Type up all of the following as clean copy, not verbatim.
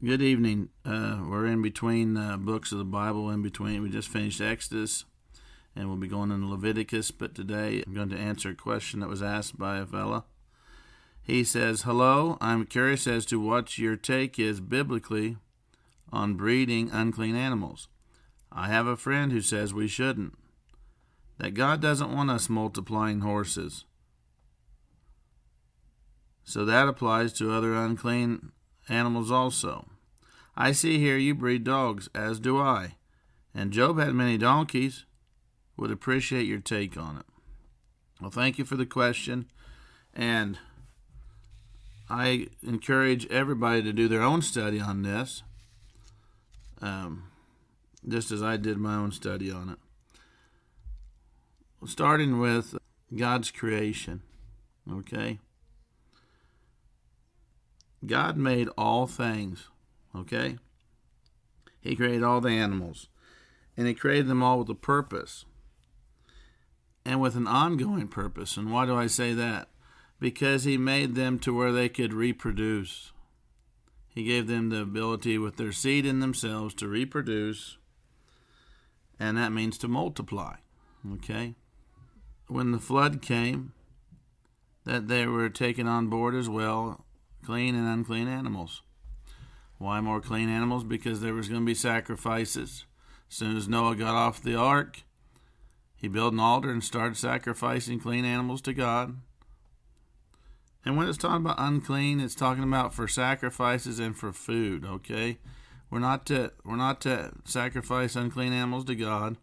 Good evening. We're in between books of the Bible. In between, we just finished Exodus, and we'll be going into Leviticus. But today, I'm going to answer a question that was asked by a fella. He says, "Hello, I'm curious as to what your take is biblically on breeding unclean animals. I have a friend who says we shouldn't. That God doesn't want us multiplying horses. So that applies to other unclean animals also. I see here you breed dogs, as do I, and Job had many donkeys. Would appreciate your take on it." Well, thank you for the question, and I encourage everybody to do their own study on this, just as I did my own study on it. Starting with God's creation, okay? God made all things, okay? He created all the animals, and He created them all with a purpose and with an ongoing purpose. And why do I say that? Because He made them to where they could reproduce. He gave them the ability with their seed in themselves to reproduce, and that means to multiply, okay? When the flood came, that they were taken on board as well, clean and unclean animals. Why more clean animals? Because there was going to be sacrifices. As soon as Noah got off the ark, he built an altar and started sacrificing clean animals to God. And when it's talking about unclean, it's talking about for sacrifices and for food, okay? We're not to sacrifice unclean animals to God,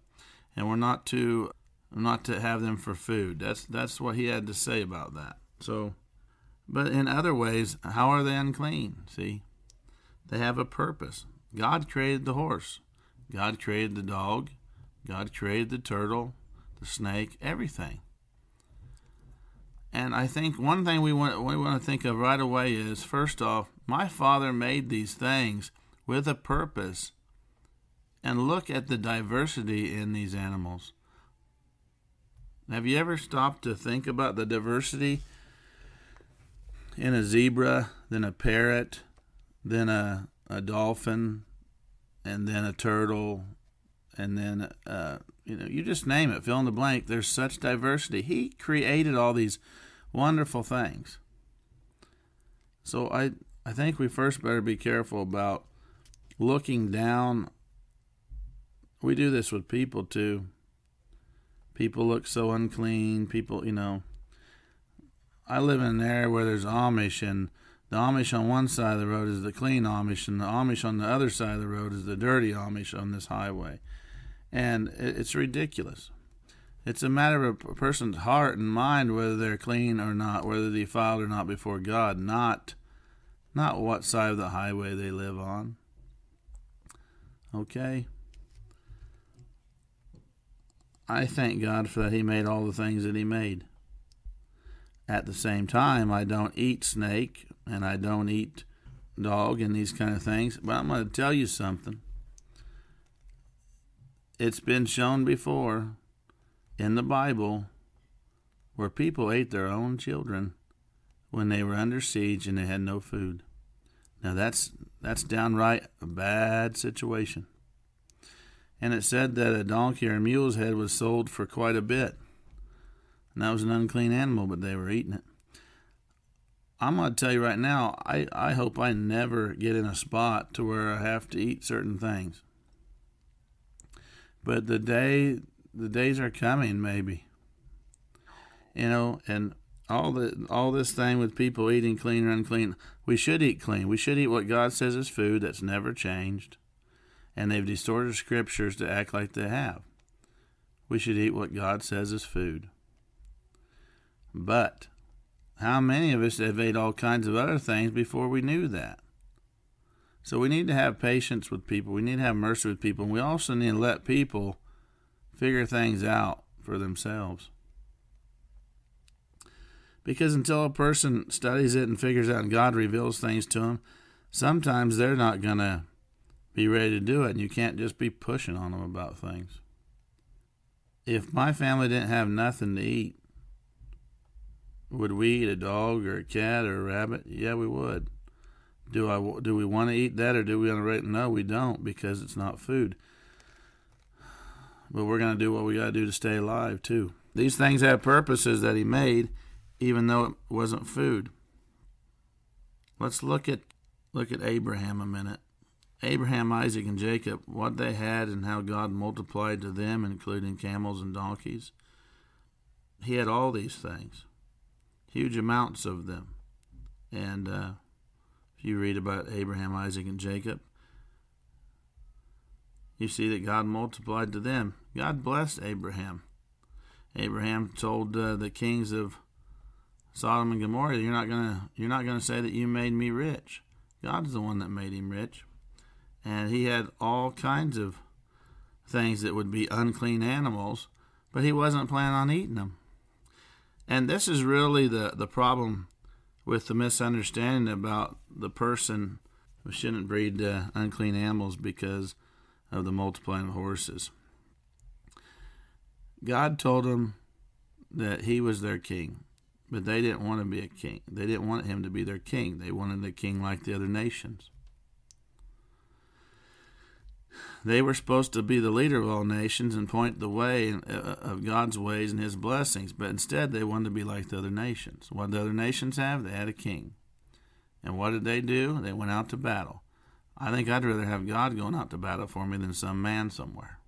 and we're not to have them for food. That's what he had to say about that. So, but in other ways, how are they unclean? See, they have a purpose. God created the horse. God created the dog. God created the turtle, the snake, everything. And I think one thing we want to think of right away is, first off, my Father made these things with a purpose. And look at the diversity in these animals. Have you ever stopped to think about the diversity in a zebra, then a parrot, then a dolphin, and then a turtle, and then, you just name it, fill in the blank. There's such diversity. He created all these wonderful things. So I think we first better be careful about looking down. We do this with people, too. People look so unclean. People, I live in an area where there's Amish, and the Amish on one side of the road is the clean Amish, and the Amish on the other side of the road is the dirty Amish on this highway. And it's ridiculous. It's a matter of a person's heart and mind whether they're clean or not, whether they're defiled or not before God, not what side of the highway they live on. Okay? I thank God for that He made all the things that He made. At the same time, I don't eat snake, and I don't eat dog and these kind of things. But I'm going to tell you something. It's been shown before in the Bible where people ate their own children when they were under siege and they had no food. Now that's downright a bad situation. And it said that a donkey or a mule's head was sold for quite a bit. And that was an unclean animal, but they were eating it. I'm going to tell you right now, I hope I never get in a spot to where I have to eat certain things. But the days are coming, maybe. And all this thing with people eating clean or unclean, we should eat clean. We should eat what God says is food. That's never changed. And they've distorted scriptures to act like they have. We should eat what God says is food. But how many of us have ate all kinds of other things before we knew that? So we need to have patience with people. We need to have mercy with people. And we also need to let people figure things out for themselves. Because until a person studies it and figures out and God reveals things to them, sometimes they're not going to be ready to do it. And you can't just be pushing on them about things. If my family didn't have nothing to eat, Would we eat a dog or a cat or a rabbit? Yeah, we would. Do we want to eat that, or do we want to? No, we don't, because it's not food. But we're going to do what we got to do to stay alive too. These things have purposes that he made, even though it wasn't food. Let's look at Abraham a minute. Abraham, Isaac, and Jacob, what they had and how God multiplied to them, including camels and donkeys. He had all these things, huge amounts of them. And if you read about Abraham, Isaac, and Jacob, you see that God multiplied to them. God blessed Abraham. Abraham told the kings of Sodom and Gomorrah, "You're not gonna say that you made me rich. God's the one that made him rich." And he had all kinds of things that would be unclean animals, but he wasn't planning on eating them. And this is really the problem with the misunderstanding about the person who shouldn't breed unclean animals because of the multiplying of horses. God told them that he was their king, but they didn't want to be a king. They didn't want him to be their king. They wanted a king like the other nations. They were supposed to be the leader of all nations and point the way of God's ways and his blessings, but instead they wanted to be like the other nations. What did the other nations have? They had a king. And what did they do? They went out to battle. I think I'd rather have God going out to battle for me than some man somewhere.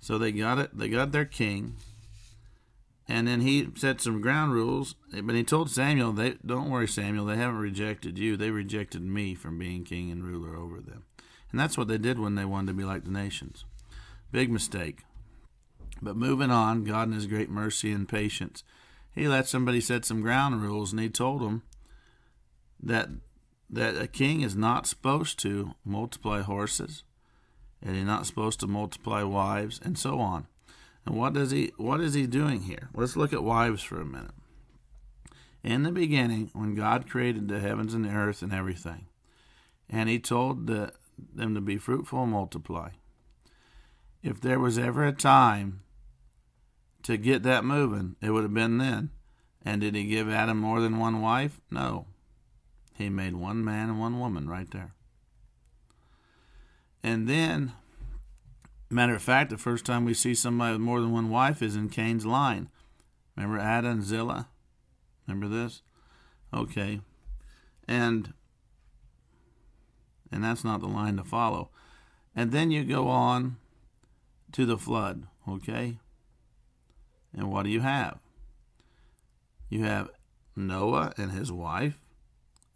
So they got it. They got their king. And then he set some ground rules. But he told Samuel, don't worry, Samuel, they haven't rejected you. They rejected me from being king and ruler over them. And that's what they did when they wanted to be like the nations. Big mistake. But moving on, God in his great mercy and patience, he let somebody set some ground rules, and he told them that a king is not supposed to multiply horses, and he's not supposed to multiply wives, and so on. And what is he doing here? Let's look at wives for a minute. In the beginning, when God created the heavens and the earth and everything, and he told them to be fruitful and multiply. If there was ever a time to get that moving, it would have been then. And did he give Adam more than one wife? No. He made one man and one woman right there. And then, matter of fact, the first time we see somebody with more than one wife is in Cain's line. Remember Ada and Zillah? Remember this? Okay. And that's not the line to follow. And then you go on to the flood, okay? And what do you have? You have Noah and his wife,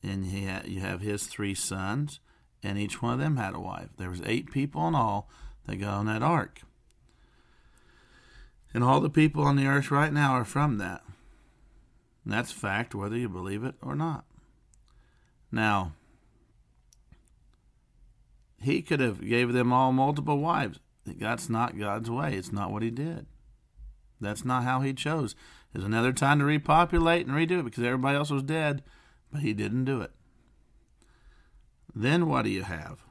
and you have his three sons, and each one of them had a wife. There was 8 people in all that got on that ark. And all the people on the earth right now are from that. And that's fact, whether you believe it or not. Now, he could have gave them all multiple wives. That's not God's way. It's not what he did. That's not how he chose. There's another time to repopulate and redo it because everybody else was dead, but he didn't do it. Then what do you have?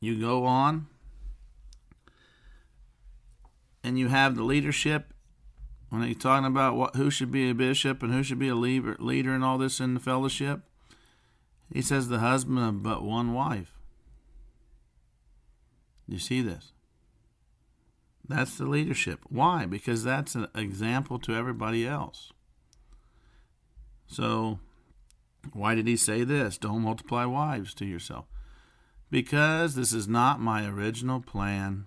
You go on and you have the leadership. When he's talking about who should be a bishop and who should be a leader and all this in the fellowship, he says the husband of but one wife. You see this? That's the leadership. Why? Because that's an example to everybody else. So why did he say this? Don't multiply wives to yourself. Because this is not my original plan.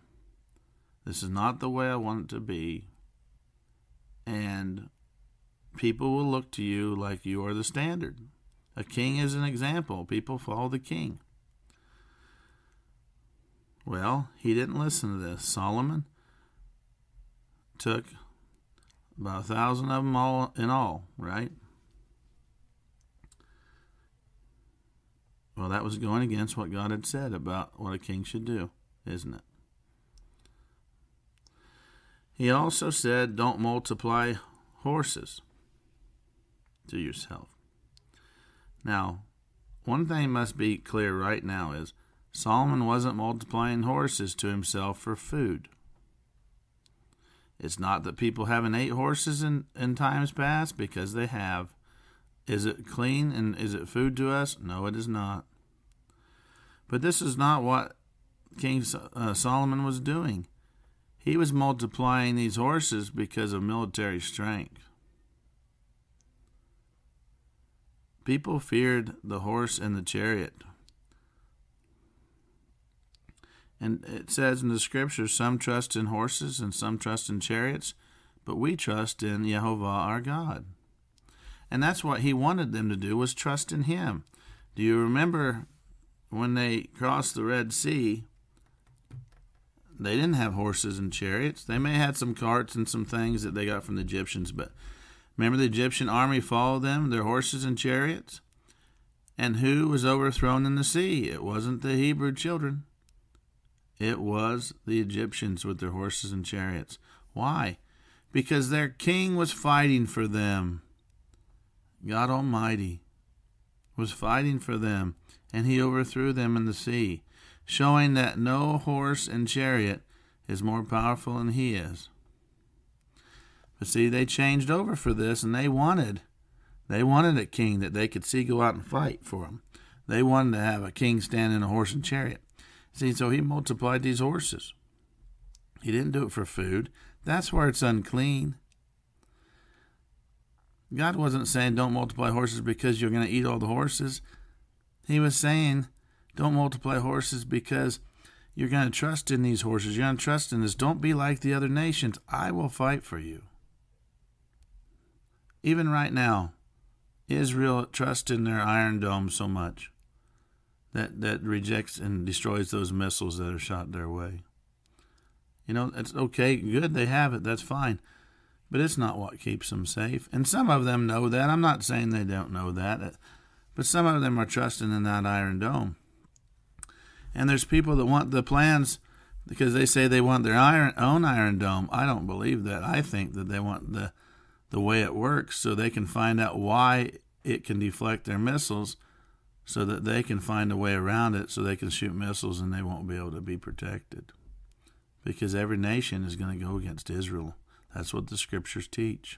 This is not the way I want it to be. And people will look to you like you are the standard. A king is an example. People follow the king. Well, he didn't listen to this. Solomon took about 1,000 of them all in all, right? Well, that was going against what God had said about what a king should do, isn't it? He also said, don't multiply horses to yourself. Now, one thing must be clear right now is, Solomon wasn't multiplying horses to himself for food. It's not that people haven't ate horses in times past, because they have. Is it clean and is it food to us? No, it is not. But this is not what King Solomon was doing. He was multiplying these horses because of military strength. People feared the horse and the chariot. And it says in the scripture, some trust in horses and some trust in chariots, but we trust in Yehovah our God. And that's what he wanted them to do, was trust in him. Do you remember when they crossed the Red Sea, they didn't have horses and chariots. They may have had some carts and some things that they got from the Egyptians, but remember the Egyptian army followed them, their horses and chariots? And who was overthrown in the sea? It wasn't the Hebrew children. It was the Egyptians with their horses and chariots. Why? Because their king was fighting for them. God Almighty was fighting for them, and he overthrew them in the sea, showing that no horse and chariot is more powerful than he is. But see, they changed over for this, and they wanted a king that they could see go out and fight for them. They wanted to have a king stand in a horse and chariot. See, so he multiplied these horses. He didn't do it for food. That's where it's unclean. God wasn't saying don't multiply horses because you're going to eat all the horses. He was saying don't multiply horses because you're going to trust in these horses. You're going to trust in this. Don't be like the other nations. I will fight for you. Even right now, Israel trusts in their iron dome so much that rejects and destroys those missiles that are shot their way. You know, it's okay, good, they have it, that's fine. But it's not what keeps them safe. And some of them know that. I'm not saying they don't know that. But some of them are trusting in that iron dome. And there's people that want the plans because they say they want their own iron dome. I don't believe that. I think that they want the way it works so they can find out why it can deflect their missiles, so that they can find a way around it, so they can shoot missiles and they won't be able to be protected. Because every nation is going to go against Israel. That's what the scriptures teach.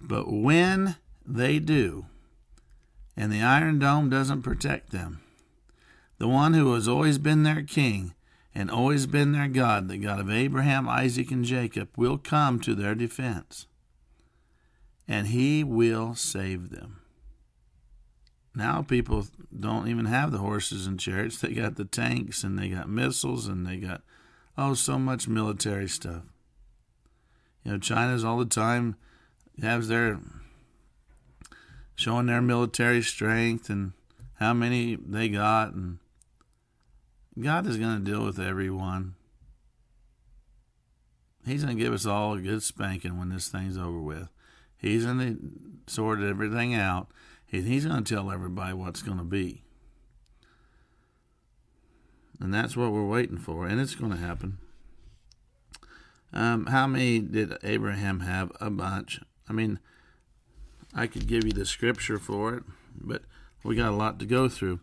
But when they do, and the Iron Dome doesn't protect them, the one who has always been their king and always been their God, the God of Abraham, Isaac, and Jacob, will come to their defense. And he will save them. Now people don't even have the horses and chariots. They got the tanks, and they got missiles, and they got, so much military stuff. You know, China's all the time has their showing their military strength and how many they got, and God is going to deal with everyone. He's going to give us all a good spanking when this thing's over with. He's going to sort everything out, and he's going to tell everybody what's going to be. And that's what we're waiting for, and it's going to happen. How many did Abraham have? A bunch. I mean, I could give you the scripture for it, but we got a lot to go through.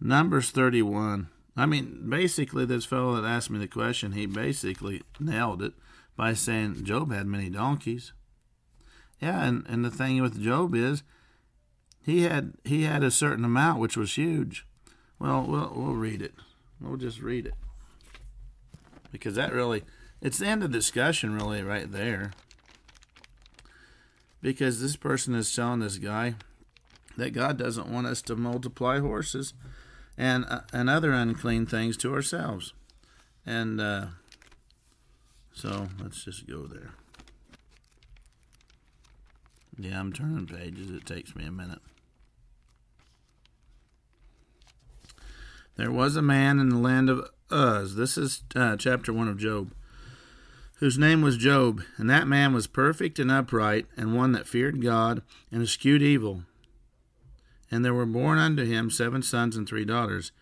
Numbers 31. I mean, basically, this fellow that asked me the question, he basically nailed it by saying Job had many donkeys. Yeah, and the thing with Job is he had a certain amount, which was huge. Well, we'll read it. We'll just read it, because that really... it's the end of discussion, really, right there. Because this person is telling this guy that God doesn't want us to multiply horses and other unclean things to ourselves. And so let's just go there. Yeah, I'm turning pages. It takes me a minute. There was a man in the land of Uz. This is chapter 1 of Job. Whose name was Job, and that man was perfect and upright, and one that feared God, and eschewed evil. And there were born unto him 7 sons and 3 daughters.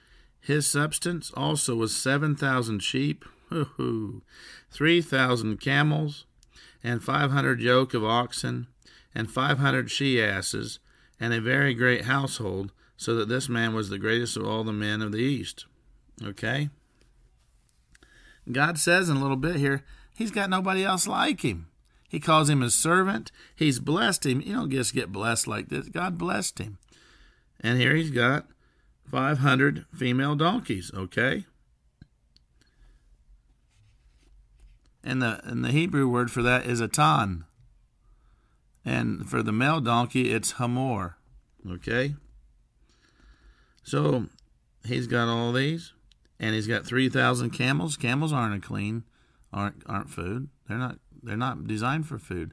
His substance also was 7,000 sheep, 3,000 camels, and 500 yoke of oxen, and 500 she-asses, and a very great household, so that this man was the greatest of all the men of the east. Okay? God says in a little bit here, He's got nobody else like him. He calls him his servant. He's blessed him. You don't just get blessed like this. God blessed him. And here he's got 500 female donkeys, okay? And the Hebrew word for that is atan. And for the male donkey, it's hamor, okay? So he's got all these, and he's got 3,000 camels. Camels aren't food. They're not designed for food.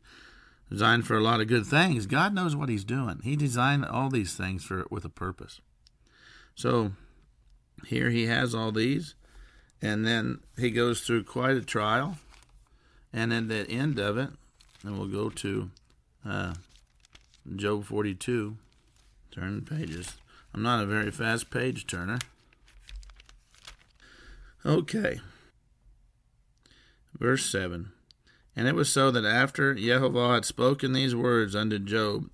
Designed for a lot of good things. God knows what he's doing. He designed all these things with a purpose. So here he has all these, and then he goes through quite a trial. And at the end of it, and we'll go to Job 42. Turn pages. I'm not a very fast page turner. Okay. Verse 7. And it was so that after Yehovah had spoken these words unto Job,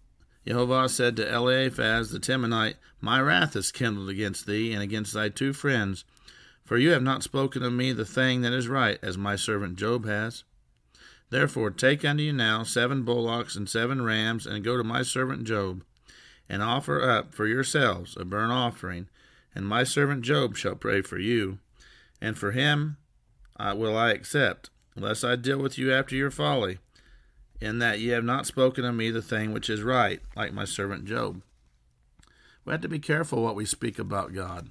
Yehovah said to Eliphaz the Temanite, My wrath is kindled against thee and against thy two friends, for you have not spoken of me the thing that is right, as my servant Job has. Therefore take unto you now 7 bullocks and 7 rams, and go to my servant Job, and offer up for yourselves a burnt offering, and my servant Job shall pray for you, and for him will I accept, unless I deal with you after your folly, in that ye have not spoken of me the thing which is right, like my servant Job. We have to be careful what we speak about God.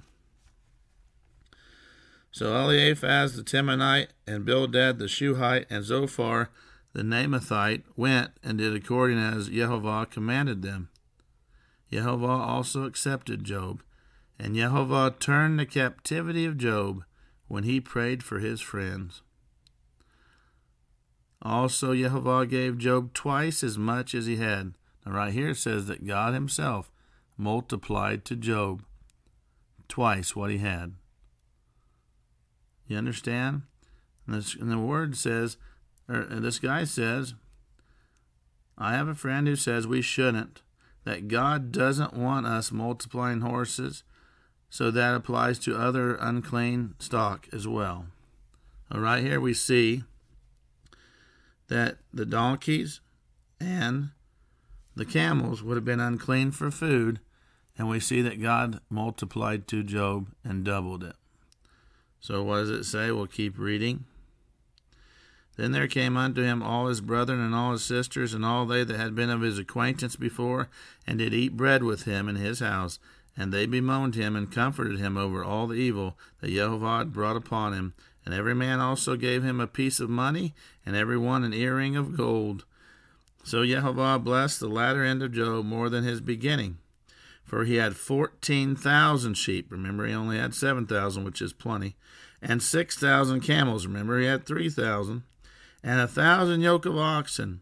So Eliphaz the Temanite and Bildad the Shuhite and Zophar the Namathite went and did according as Yehovah commanded them. Yehovah also accepted Job, and Yehovah turned the captivity of Job when he prayed for his friends. Also, Yehovah gave Job twice as much as he had. Now, right here it says that God himself multiplied to Job twice what he had. You understand? And the word says, or this guy says, I have a friend who says we shouldn't, that God doesn't want us multiplying horses, so that applies to other unclean stock as well. Now, right here we see that the donkeys and the camels would have been unclean for food, and we see that God multiplied to Job and doubled it. So what does it say? We'll keep reading. Then there came unto him all his brethren and all his sisters and all they that had been of his acquaintance before, and did eat bread with him in his house, and they bemoaned him and comforted him over all the evil that Yehovah had brought upon him. And every man also gave him a piece of money, and every one an earring of gold. So Yehovah blessed the latter end of Job more than his beginning, for he had 14,000 sheep. Remember, he only had 7,000, which is plenty, and 6,000 camels. Remember, he had 3,000, and 1,000 yoke of oxen,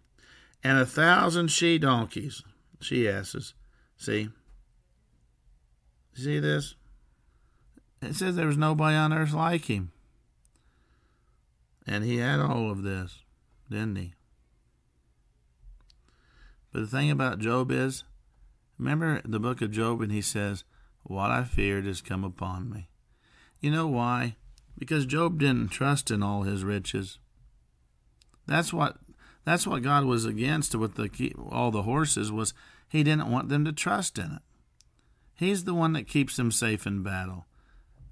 and 1,000 she-donkeys, she-asses. See? See this? It says there was nobody on earth like him. And he had all of this, didn't he? But the thing about Job is, remember the book of Job, and he says, what I feared has come upon me. You know why? Because Job didn't trust in all his riches. That's what God was against with all the horses, was he didn't want them to trust in it. He's the one that keeps them safe in battle.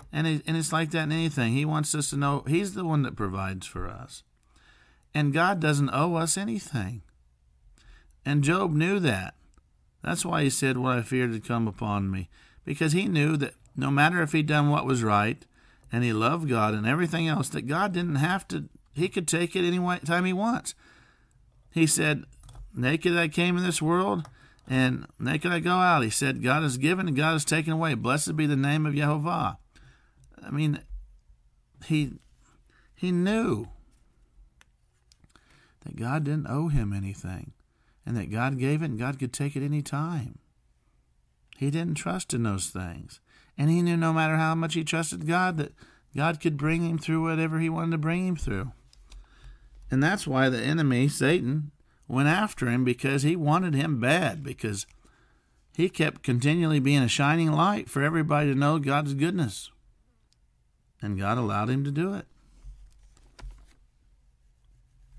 And it's like that in anything. He wants us to know he's the one that provides for us. And God doesn't owe us anything. And Job knew that. That's why he said, what I feared had come upon me. Because he knew that no matter if he'd done what was right, and he loved God and everything else, that God didn't have to, he could take it any time he wants. He said, naked I came in this world, and naked I go out. He said, God is given and God is taken away. Blessed be the name of Yehovah. I mean, he knew that God didn't owe him anything, and that God gave it and God could take it any time. He didn't trust in those things. And he knew no matter how much he trusted God, that God could bring him through whatever he wanted to bring him through. And that's why the enemy, Satan, went after him, because he wanted him bad, because he kept continually being a shining light for everybody to know God's goodness. And God allowed him to do it.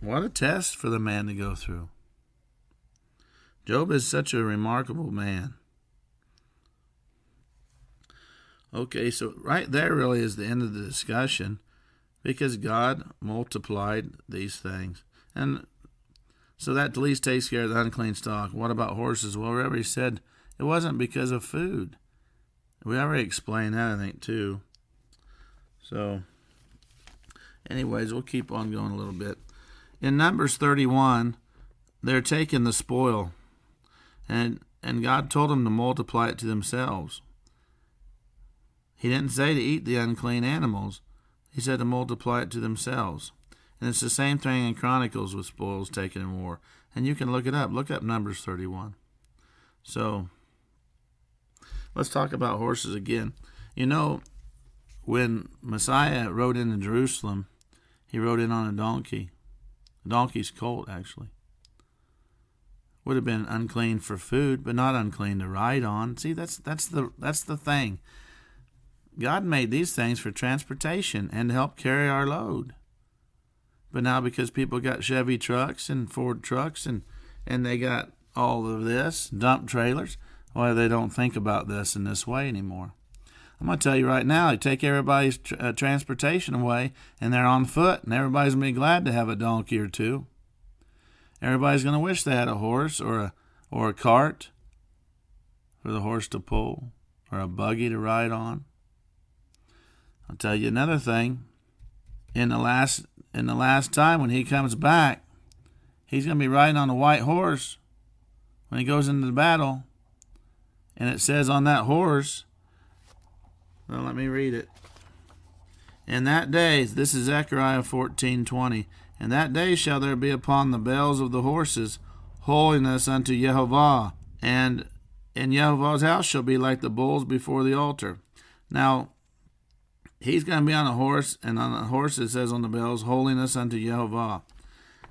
What a test for the man to go through. Job is such a remarkable man. Okay, so right there really is the end of the discussion, because God multiplied these things. And so that at least takes care of the unclean stock. What about horses? Well, remember he said it wasn't because of food. We already explained that, I think, too. So anyways, we'll keep on going a little bit. In Numbers 31, they're taking the spoil, and God told them to multiply it to themselves. He didn't say to eat the unclean animals. He said to multiply it to themselves. And it's the same thing in Chronicles with spoils taken in war. And you can look it up. Look up Numbers 31. So let's talk about horses again. You know, when Messiah rode into Jerusalem, he rode in on a donkey. A donkey's colt, actually. Would have been unclean for food, but not unclean to ride on. See, that's the thing. God made these things for transportation and to help carry our load. But now because people got Chevy trucks and Ford trucks and they got all of this, dump trailers, well, they don't think about this in this way anymore. I'm going to tell you right now, they take everybody's transportation away and they're on foot, and everybody's going to be glad to have a donkey or two. Everybody's going to wish they had a horse or a cart for the horse to pull or a buggy to ride on. I'll tell you another thing. In the last time when he comes back, he's going to be riding on a white horse when he goes into the battle. And it says on that horse, well, let me read it. In that day, this is Zechariah 14:20. In that day shall there be upon the bells of the horses holiness unto Yehovah, and in Yehovah's house shall be like the bulls before the altar. Now, he's going to be on a horse, and on a horse it says on the bells, holiness unto Yehovah.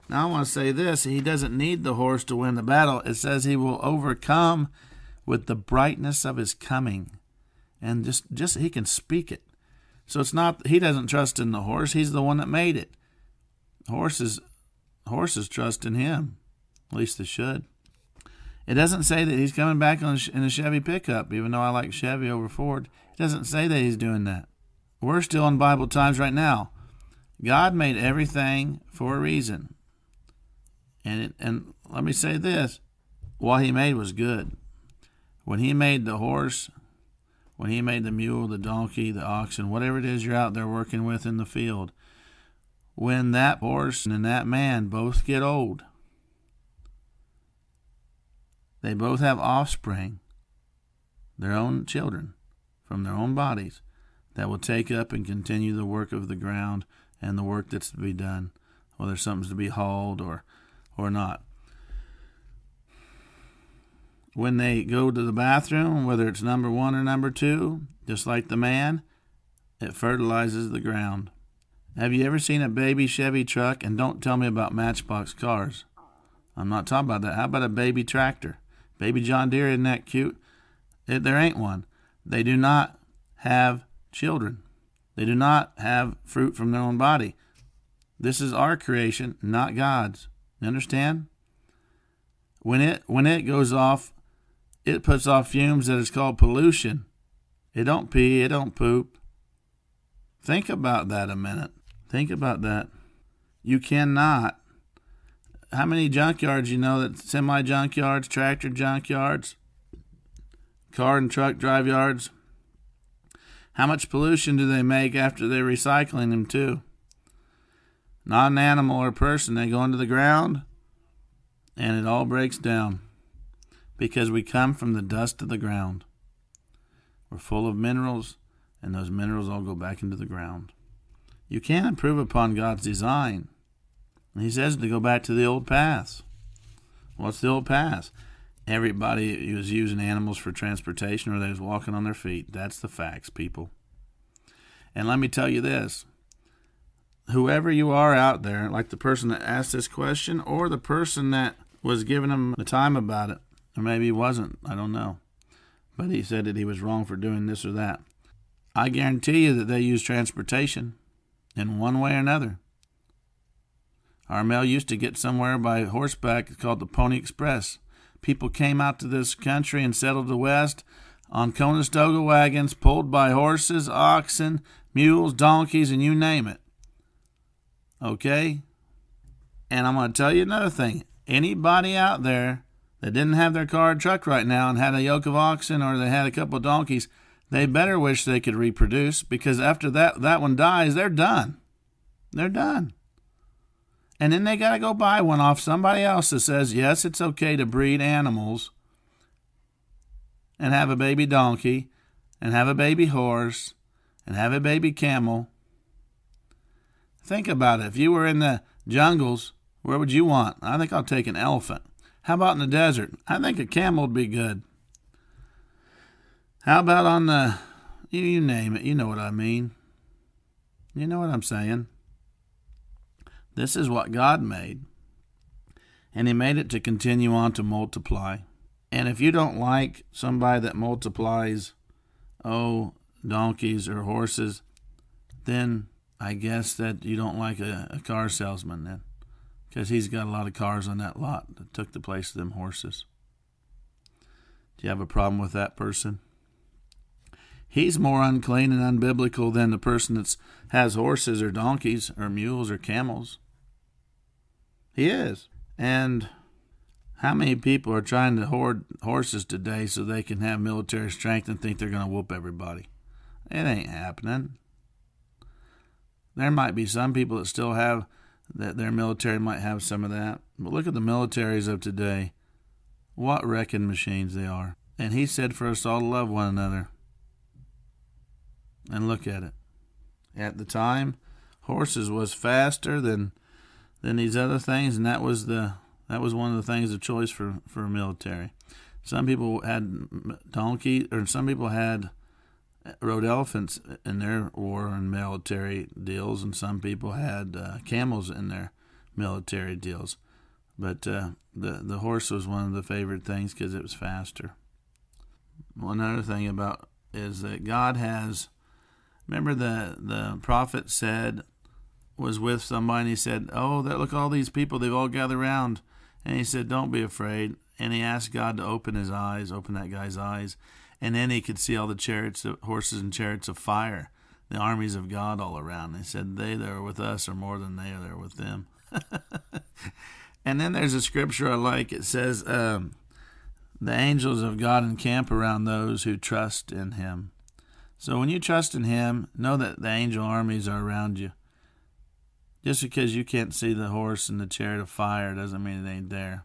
Now I want to say this, he doesn't need the horse to win the battle. It says he will overcome with the brightness of his coming. And just he can speak it. So it's not, he doesn't trust in the horse, he's the one that made it. Horses trust in him. At least they should. It doesn't say that he's coming back in a Chevy pickup, even though I like Chevy over Ford. It doesn't say that he's doing that. We're still in Bible times right now. God made everything for a reason. And let me say this. What he made was good. When he made the horse, when he made the mule, the donkey, the oxen, whatever it is you're out there working with in the field, when that horse and that man both get old, they both have offspring, their own children from their own bodies, that will take up and continue the work of the ground and the work that's to be done, whether something's to be hauled or not. When they go to the bathroom, whether it's number one or number two, just like the man, it fertilizes the ground. Have you ever seen a baby Chevy truck? And don't tell me about Matchbox cars. I'm not talking about that. How about a baby tractor? Baby John Deere, isn't that cute? There ain't one. They do not have children. They do not have fruit from their own body. This is our creation, not God's. You understand? When it goes off, it puts off fumes that is called pollution. It don't pee, it don't poop. Think about that a minute. Think about that. You cannot. How many junkyards you know, that semi junkyards, tractor junkyards, car and truck drive yards? How much pollution do they make after they're recycling them too? Not an animal or a person. They go into the ground and it all breaks down, because we come from the dust of the ground. We're full of minerals, and those minerals all go back into the ground. You can't improve upon God's design. He says to go back to the old paths. What's the old paths? Everybody was using animals for transportation, or they was walking on their feet. That's the facts, people. And let me tell you this. Whoever you are out there, like the person that asked this question or the person that was giving him the time about it, or maybe he wasn't, I don't know. But he said that he was wrong for doing this or that. I guarantee you that they use transportation in one way or another. Our mail used to get somewhere by horseback. It's called the Pony Express. People came out to this country and settled the West on Conestoga wagons pulled by horses, oxen, mules, donkeys, and you name it. Okay? And I'm going to tell you another thing. Anybody out there that didn't have their car or truck right now and had a yoke of oxen or they had a couple of donkeys, they better wish they could reproduce, because after that one dies, they're done. They're done. And then they got to go buy one off somebody else that says, yes, it's okay to breed animals and have a baby donkey and have a baby horse and have a baby camel. Think about it. If you were in the jungles, where would you want? I think I'll take an elephant. How about in the desert? I think a camel would be good. How about on the, you name it, you know what I mean. You know what I'm saying. This is what God made, and he made it to continue on to multiply. And if you don't like somebody that multiplies, oh, donkeys or horses, then I guess that you don't like a car salesman then, because he's got a lot of cars on that lot that took the place of them horses. Do you have a problem with that person? He's more unclean and unbiblical than the person that has horses or donkeys or mules or camels. He is. And how many people are trying to hoard horses today so they can have military strength and think they're going to whoop everybody? It ain't happening. There might be some people that still have, that their military might have some of that. But look at the militaries of today. What wrecking machines they are. And he said for us all to love one another. And look at it. At the time, horses was faster than these other things, and that was one of the things of choice for military. Some people had donkey, or some people had rode elephants in their war and military deals, and some people had camels in their military deals. But the horse was one of the favorite things because it was faster. One other thing about is that God has. Remember the prophet said, was with somebody, and he said, oh, look, all these people, they've all gathered around. And he said, don't be afraid. And he asked God to open his eyes, open that guy's eyes. And then he could see all the chariots, horses and chariots of fire, the armies of God all around. And he said, they that are with us are more than they that are with them. And then there's a scripture I like. It says, the angels of God encamp around those who trust in him. So when you trust in him, know that the angel armies are around you. Just because you can't see the horse and the chariot of fire doesn't mean it ain't there.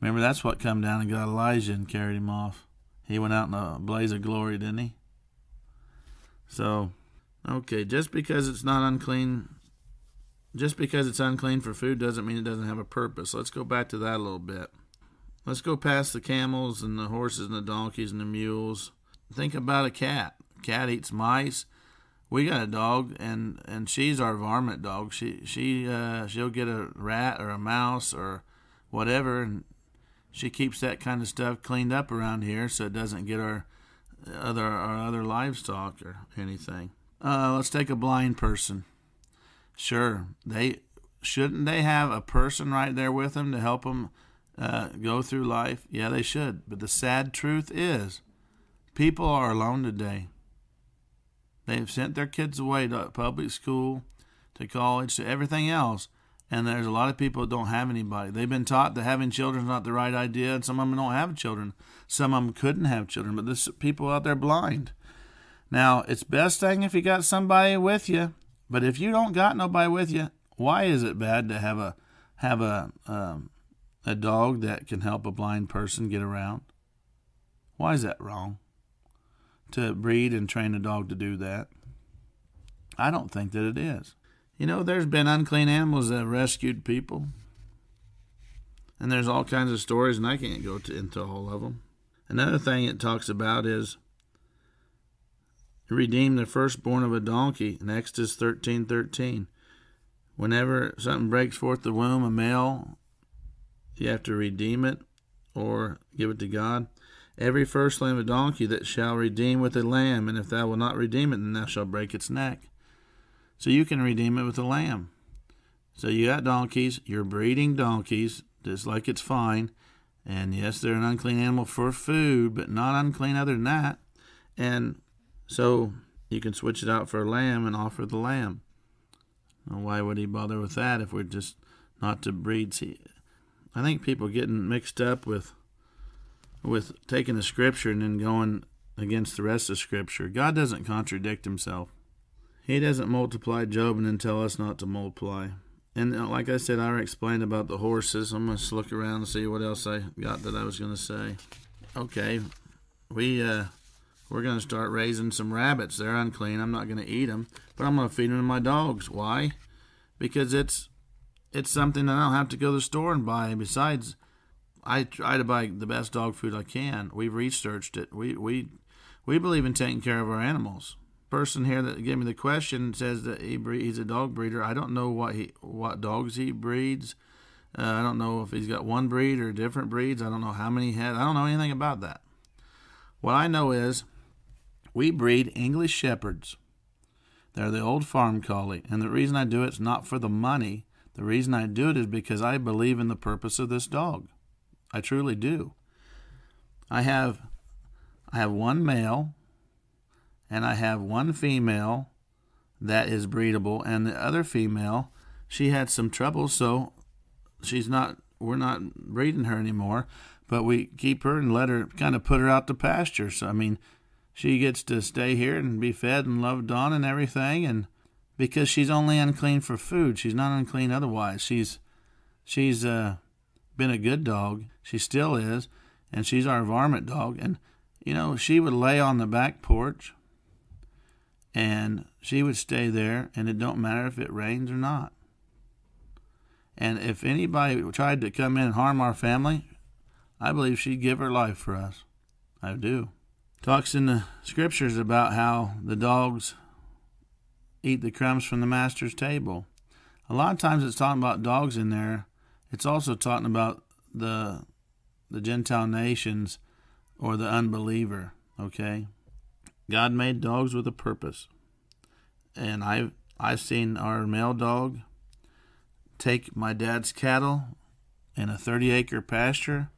Remember, that's what come down and got Elijah and carried him off. He went out in a blaze of glory, didn't he? So, okay, just because it's unclean for food doesn't mean it doesn't have a purpose. Let's go back to that a little bit. Let's go past the camels and the horses and the donkeys and the mules. Think about a cat. Cat eats mice. We got a dog, and she's our varmint dog. She'll get a rat or a mouse or whatever, and she keeps that kind of stuff cleaned up around here so it doesn't get our other livestock or anything. Let's take a blind person. Sure, shouldn't they have a person right there with them to help them go through life? Yeah, they should. But the sad truth is, people are alone today. They've sent their kids away to public school, to college, to everything else, and there's a lot of people that don't have anybody. They've been taught that having children is not the right idea, and some of them don't have children. Some of them couldn't have children, but there's people out there blind. Now, it's best thing if you got somebody with you, but if you don't got nobody with you, why is it bad to have a dog that can help a blind person get around? Why is that wrong? To breed and train a dog to do that? I don't think that it is. You know, there's been unclean animals that have rescued people. And there's all kinds of stories, and I can't go into all of them. Another thing it talks about is redeem the firstborn of a donkey. Next is 13:13. Whenever something breaks forth the womb, a male, you have to redeem it or give it to God. Every first lamb of donkey that shall redeem with a lamb, and if thou wilt not redeem it, then thou shalt break its neck. So you can redeem it with a lamb. So you got donkeys, you're breeding donkeys, just like it's fine. And yes, they're an unclean animal for food, but not unclean other than that. And so you can switch it out for a lamb and offer the lamb. Now, why would he bother with that if we're just not to breed? See, I think people getting mixed up with taking a scripture and then going against the rest of scripture. God doesn't contradict himself. He doesn't multiply Job and then tell us not to multiply. And like I said, I already explained about the horses. I'm going to look around and see what else I got that I was going to say. Okay, we're going to start raising some rabbits. They're unclean. I'm not going to eat them, but I'm going to feed them to my dogs. Why? Because it's something that I don't have to go to the store and buy. Besides, I try to buy the best dog food I can. We've researched it. We believe in taking care of our animals. Person here that gave me the question says that he's a dog breeder. I don't know what dogs he breeds. I don't know if he's got one breed or different breeds. I don't know how many he has. I don't know anything about that. What I know is we breed English Shepherds. They're the old farm collie, and the reason I do it is not for the money. The reason I do it is because I believe in the purpose of this dog. I truly do. I have one male. And I have one female that is breedable, and the other female, she had some trouble, so we're not breeding her anymore, but we keep her and let her kind of put her out to pasture. So, I mean, she gets to stay here and be fed and loved on and everything, and because she's only unclean for food. She's not unclean otherwise. She's been a good dog. She still is, and she's our varmint dog. And, you know, she would lay on the back porch, and she would stay there, and it don't matter if it rains or not. And if anybody tried to come in and harm our family, I believe she'd give her life for us. I do. Talks in the scriptures about how the dogs eat the crumbs from the master's table. A lot of times it's talking about dogs in there. It's also talking about the Gentile nations or the unbeliever, okay? God made dogs with a purpose, and I've seen our male dog take my dad's cattle in a 30-acre pasture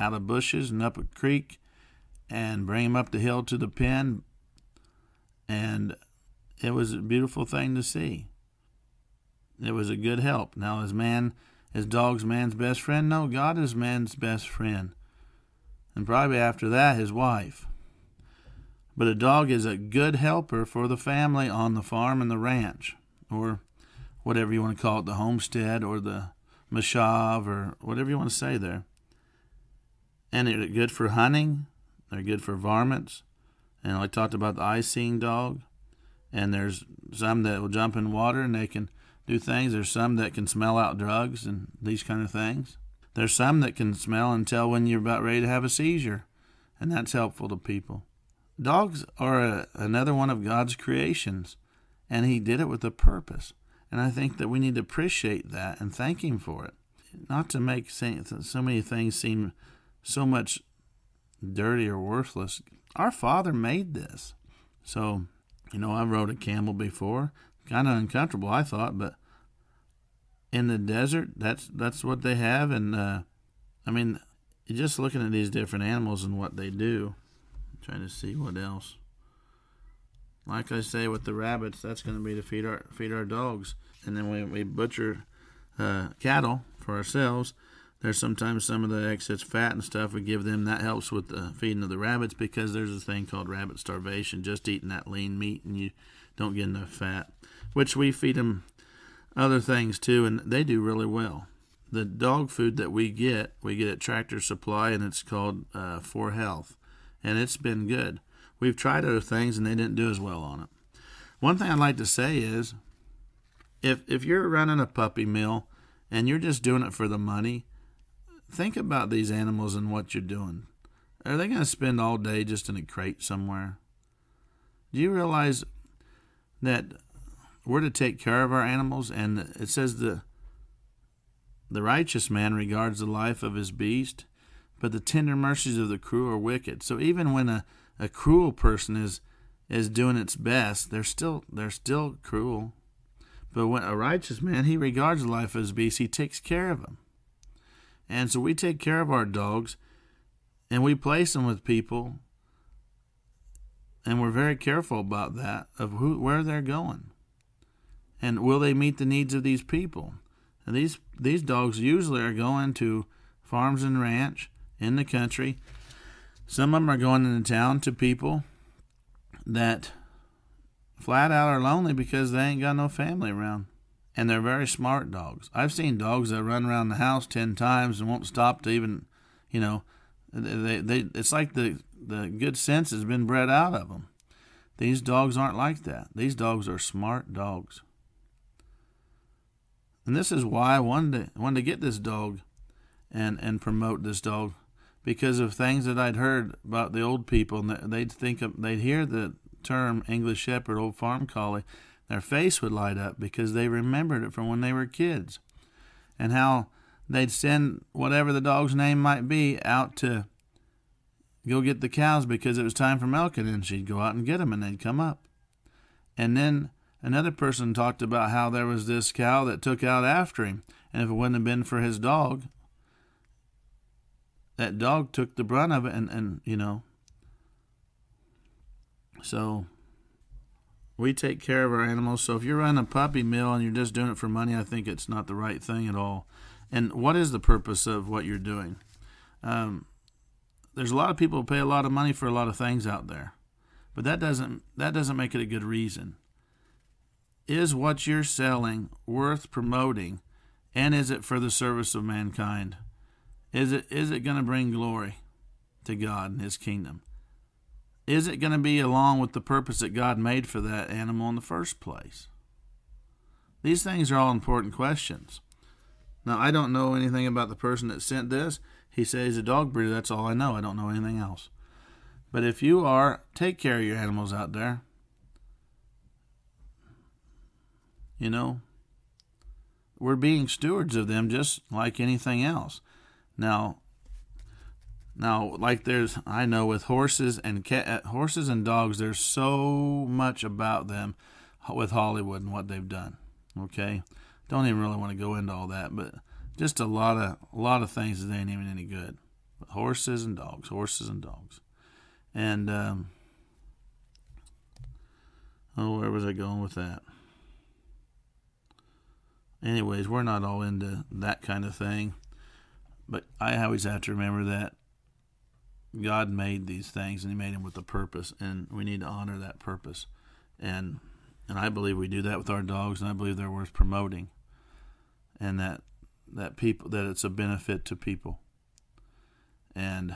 out of bushes and up a creek and bring him up the hill to the pen, and it was a beautiful thing to see. It was a good help. Now, is dog's man's best friend? No, God is man's best friend, and probably after that, his wife. But a dog is a good helper for the family on the farm and the ranch, or whatever you want to call it, the homestead or the mashav or whatever you want to say there. And they're good for hunting. They're good for varmints. And I talked about the eye-seeing dog. And there's some that will jump in water and they can do things. There's some that can smell out drugs and these kind of things. There's some that can smell and tell when you're about ready to have a seizure. And that's helpful to people. Dogs are another one of God's creations, and he did it with a purpose. And I think that we need to appreciate that and thank him for it. Not to make so many things seem so much dirty or worthless. Our Father made this. So, you know, I rode a camel before. Kind of uncomfortable, I thought, but in the desert, that's what they have. And, I mean, just looking at these different animals and what they do. Trying to see what else. Like I say, with the rabbits, that's going to be to feed our dogs, and then we butcher cattle for ourselves. There's sometimes some of the excess fat and stuff we give them. That helps with the feeding of the rabbits because there's a thing called rabbit starvation, just eating that lean meat and you don't get enough fat, which we feed them other things too, and they do really well. The dog food that we get at Tractor Supply, and it's called For Health. And it's been good. We've tried other things, and they didn't do as well on it. One thing I'd like to say is, if you're running a puppy mill and you're just doing it for the money, think about these animals and what you're doing. Are they going to spend all day just in a crate somewhere? Do you realize that we're to take care of our animals? And it says the righteous man regards the life of his beast, but the tender mercies of the cruel are wicked. So even when a cruel person is doing its best, they're still cruel. But when a righteous man, he regards life as a beast, he takes care of them. And so we take care of our dogs, and we place them with people, and we're very careful about that, of where they're going. And will they meet the needs of these people? And these dogs usually are going to farms and ranch in the country. Some of them are going into town to people that flat out are lonely because they ain't got no family around. And they're very smart dogs. I've seen dogs that run around the house 10 times and won't stop to even, you know, it's like the good sense has been bred out of them. These dogs aren't like that. These dogs are smart dogs. And this is why I wanted to get this dog and promote this dog, because of things that I'd heard about the old people. And they'd hear the term English Shepherd, old farm collie, their face would light up because they remembered it from when they were kids, and how they'd send whatever the dog's name might be out to go get the cows because it was time for milking, and she'd go out and get them, and they'd come up. And then another person talked about how there was this cow that took out after him, and if it wouldn't have been for his dog, that dog took the brunt of it, and you know. So we take care of our animals. So if you're running a puppy mill and you're just doing it for money, I think it's not the right thing at all. And what is the purpose of what you're doing? There's a lot of people who pay a lot of money for a lot of things out there, but that doesn't make it a good reason. Is what you're selling worth promoting, and is it for the service of mankind? Is it going to bring glory to God and His kingdom? Is it going to be along with the purpose that God made for that animal in the first place? These things are all important questions. Now, I don't know anything about the person that sent this. He said he's a dog breeder. That's all I know. I don't know anything else. But if you are, take care of your animals out there. You know, we're being stewards of them just like anything else. Now, like I know with horses and horses and dogs, there's so much about them with Hollywood and what they've done. Okay, don't even really want to go into all that, but just a lot of things that ain't even any good. But horses and dogs, and where was I going with that? Anyways, we're not all into that kind of thing, but I always have to remember that God made these things, and He made them with a purpose, and we need to honor that purpose. And I believe we do that with our dogs, and I believe they're worth promoting, and that it's a benefit to people. And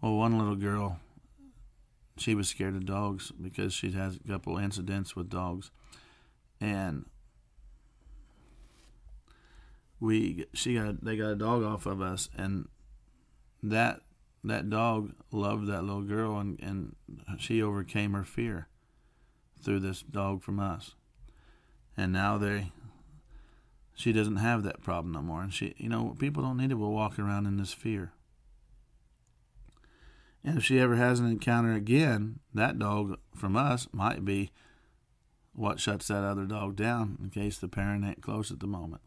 well, one little girl, she was scared of dogs because she'd had a couple incidents with dogs, and they got a dog off of us, and that dog loved that little girl, and she overcame her fear through this dog from us, and now she doesn't have that problem no more. And she, you know, people don't need to be walking around in this fear. And if she ever has an encounter again, that dog from us might be what shuts that other dog down in case the parent ain't close at the moment.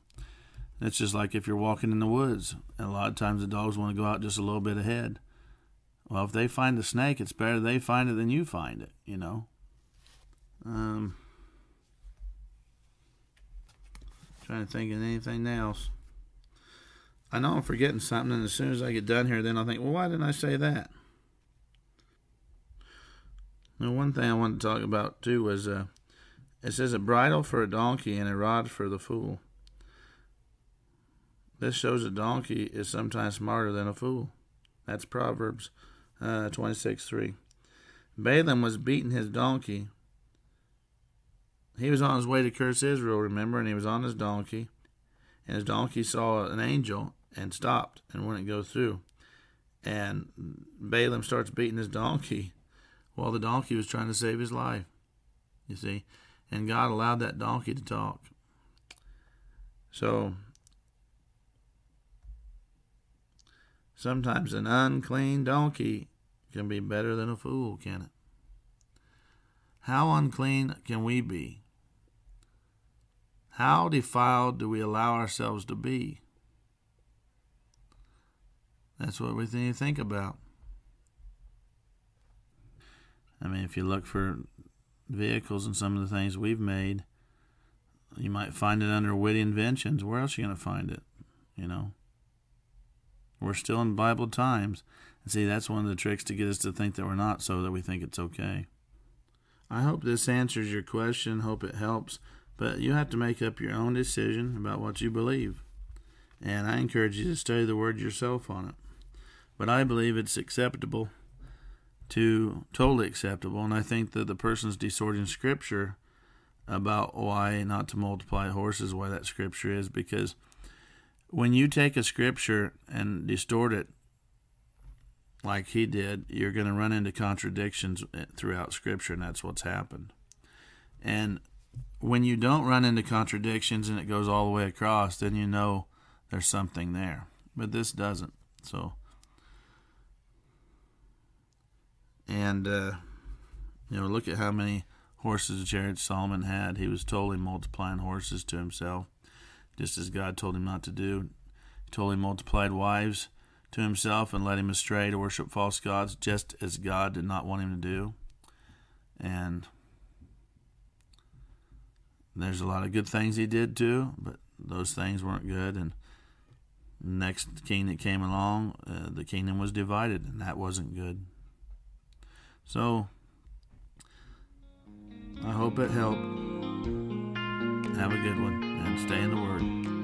It's just like if you're walking in the woods, and a lot of times the dogs want to go out just a little bit ahead. Well, if they find a snake, it's better they find it than you find it, you know. Trying to think of anything else. I know I'm forgetting something, and as soon as I get done here, then I'll think, well, why didn't I say that? Now, one thing I wanted to talk about, too, was it says a bridle for a donkey and a rod for the fool. This shows a donkey is sometimes smarter than a fool. That's Proverbs 26:3. Balaam was beating his donkey. He was on his way to curse Israel, remember, and he was on his donkey. And his donkey saw an angel and stopped and wouldn't go through. And Balaam starts beating his donkey while the donkey was trying to save his life, you see. And God allowed that donkey to talk. So sometimes an unclean donkey can be better than a fool, can it? How unclean can we be? How defiled do we allow ourselves to be? That's what we need to think about. I mean, if you look for vehicles and some of the things we've made, you might find it under witty inventions. Where else are you going to find it? You know, we're still in Bible times. And see, that's one of the tricks to get us to think that we're not, so that we think it's okay. I hope this answers your question. Hope it helps. But you have to make up your own decision about what you believe. And I encourage you to study the Word yourself on it. But I believe it's acceptable to totally acceptable. And I think that the person's distorting Scripture about why not to multiply horses, why that Scripture is, because when you take a Scripture and distort it like he did, you're going to run into contradictions throughout Scripture, and that's what's happened. And when you don't run into contradictions and it goes all the way across, then you know there's something there. But this doesn't. So, and you know, look at how many horses Jared Solomon had. He was totally multiplying horses to himself, just as God told him not to do. He totally multiplied wives to himself and led him astray to worship false gods, just as God did not want him to do. And there's a lot of good things he did too, but those things weren't good. And next king that came along, the kingdom was divided, and that wasn't good. So I hope it helped. Have a good one, and stay in the Word.